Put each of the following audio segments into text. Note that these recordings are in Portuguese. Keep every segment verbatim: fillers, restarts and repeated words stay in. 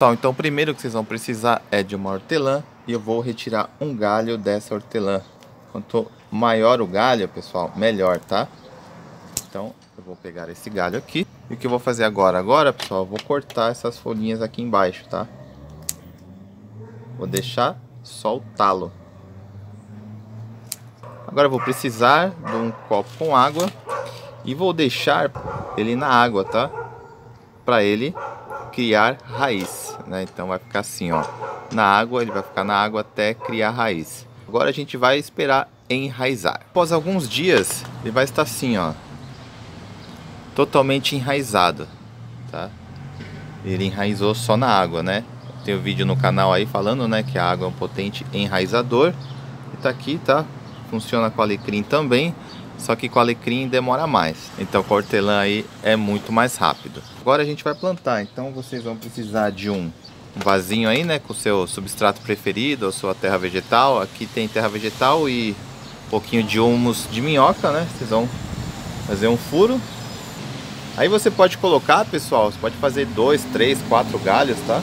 Pessoal, então o primeiro que vocês vão precisar é de uma hortelã, e eu vou retirar um galho dessa hortelã. Quanto maior o galho, pessoal, melhor, tá? Então eu vou pegar esse galho aqui, e o que eu vou fazer agora? Agora, pessoal, eu vou cortar essas folhinhas aqui embaixo, tá? Vou deixar só o talo. Agora eu vou precisar de um copo com água, e vou deixar ele na água, tá? Pra ele criar raiz, né? Então vai ficar assim, ó, na água, ele vai ficar na água até criar raiz. Agora a gente vai esperar enraizar. Após alguns dias, ele vai estar assim, ó, totalmente enraizado, tá? Ele enraizou só na água, né? Tem um vídeo no canal aí falando, né, que a água é um potente enraizador. E tá aqui, tá? Funciona com alecrim também, só que com alecrim demora mais. Então com a hortelã aí é muito mais rápido. Agora a gente vai plantar, então vocês vão precisar de um vasinho aí, né, com o seu substrato preferido, ou sua terra vegetal. Aqui tem terra vegetal e um pouquinho de humus de minhoca, né? Vocês vão fazer um furo. Aí você pode colocar, pessoal, você pode fazer dois, três, quatro galhos, tá?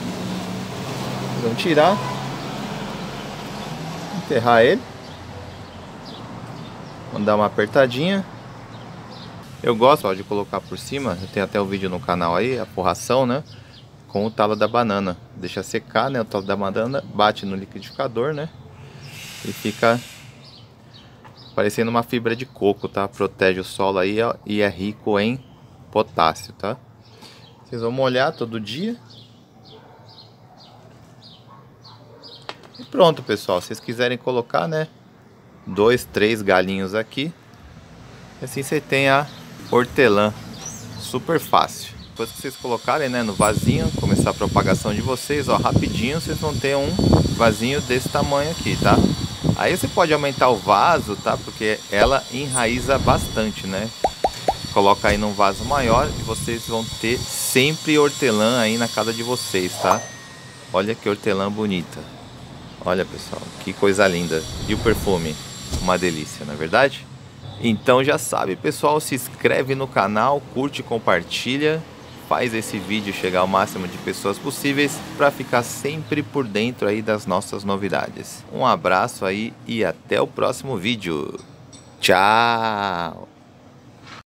Vocês vão tirar, enterrar ele. Vou dar uma apertadinha. Eu gosto, ó, de colocar por cima. Eu tenho até um vídeo no canal aí, a forração, né? Com o talo da banana. Deixa secar, né? O talo da banana bate no liquidificador, né? E fica parecendo uma fibra de coco, tá? Protege o solo aí, ó, e é rico em potássio, tá? Vocês vão molhar todo dia. E pronto, pessoal. Se vocês quiserem colocar, né, dois, três galinhos aqui, assim você tem a hortelã super fácil. Depois que vocês colocarem, né, no vasinho, começar a propagação de vocês, ó, rapidinho vocês vão ter um vasinho desse tamanho aqui, tá? Aí você pode aumentar o vaso, tá? Porque ela enraiza bastante, né? Coloca aí num vaso maior e vocês vão ter sempre hortelã aí na casa de vocês, tá? Olha que hortelã bonita. Olha, pessoal, que coisa linda. E o perfume? Uma delícia, não é verdade? Então já sabe, pessoal, se inscreve no canal, curte, compartilha, faz esse vídeo chegar ao máximo de pessoas possíveis para ficar sempre por dentro aí das nossas novidades. Um abraço aí e até o próximo vídeo. Tchau!